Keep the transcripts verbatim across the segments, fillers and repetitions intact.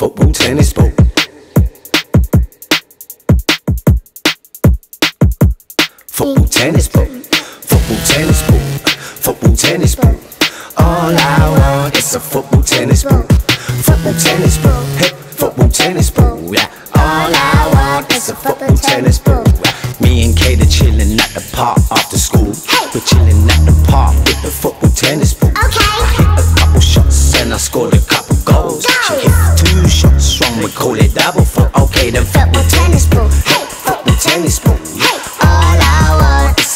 football, tennis, ball. Football, tennis, ball. Football, tennis, ball. Football, tennis, ball. All I want is a football, tennis, ball. Football, tennis, ball. Hey, football, tennis, ball. Yeah. All I want is a football, tennis, ball. Me and Kayda chillin' at the park after school. We're chillin' at the park with the football, tennis, ball. I hit a couple shots and I scored a couple goals. She hit two shots strong, we call it double foot. Okay, then football, tennis, ball. Hey, football, tennis, ball.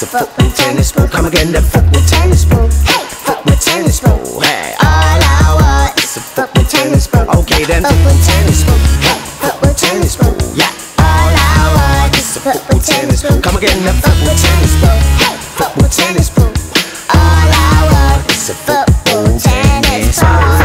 Football, tennis, ball. Come again, the football, tennis, ball. Hey, football, tennis, ball. Hey, all I want is a football, tennis, ball. Okay then, football, tennis, ball. Hey, football, tennis, ball. Yeah, all I want is a football, tennis, ball. Come again, the football, tennis, ball. Hey, football, tennis, ball. All I want is a football, tennis, ball.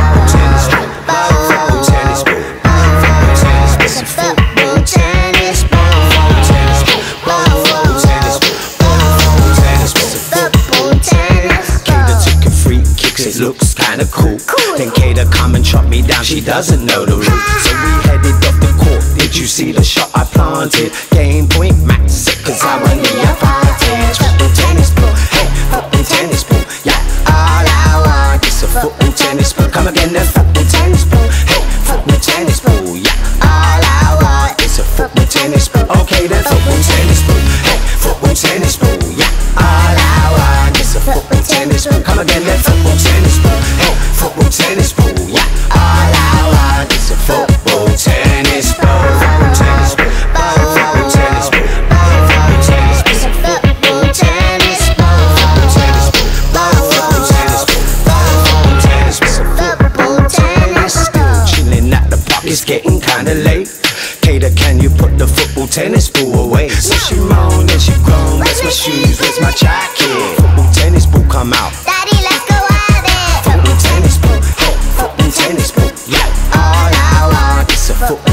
It looks kinda cool, cool. Then Kayda come and chop me down, she doesn't know the rules. So we headed off the court, did you see the shot I planted? Game point max, cause I won the apartment. Football, tennis, ball. Hey, football, tennis, ball. Yeah, all I want is a football, tennis, ball. Come again, the football, tennis, ball. Hey, football, tennis, ball. Yeah, all I want is a football, tennis, ball. Okay, then football, tennis, ball. Hey, football, tennis, ball. Yeah, all I want is a football, tennis, ball. Come again, the football, tennis, ball. Yeah, all I want is a football, tennis, ball. Football, tennis, ball. Football, tennis, ball. Football, tennis, ball. It's a football, tennis, ball. Football, tennis, ball. Football, tennis, ball. Football, tennis, ball. Football, tennis, ball. Chilling at the park, it's getting kinda late. Kayda, can you put the football, tennis, ball away? So she moaned and she groaned. Where's my shoes? Where's my jacket? Football, tennis, ball, come out. Football,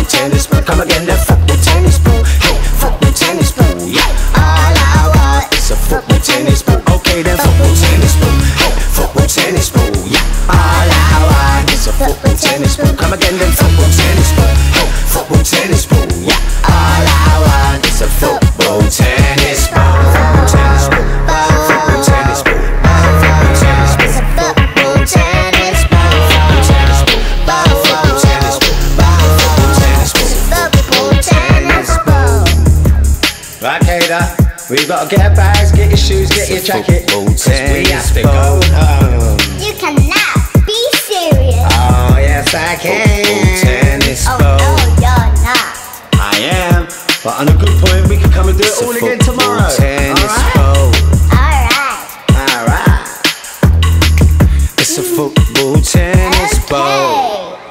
tennis, ball. Come again, the football, tennis, ball. Hey, football, tennis, ball. Yeah, all I want is a football, tennis, ball. Okay, then football, tennis, ball. Hey, football, tennis, ball. Yeah, all I want is a football, tennis, ball. Come again, then football, tennis, ball. Hey, football, tennis, ball. Yeah, all I want is a football, tennis, ball. Right, Kayda, we gotta get bags, get your shoes, get your jacket, football, tennis, we have to go home. You cannot be serious. Oh yes I can. Football, tennis, oh ball. No, you're not. I am, but on a good point we can come and do it all football, again tomorrow. Tennis, alright? Ball. Alright. Alright. It's a football, tennis, okay. Ball.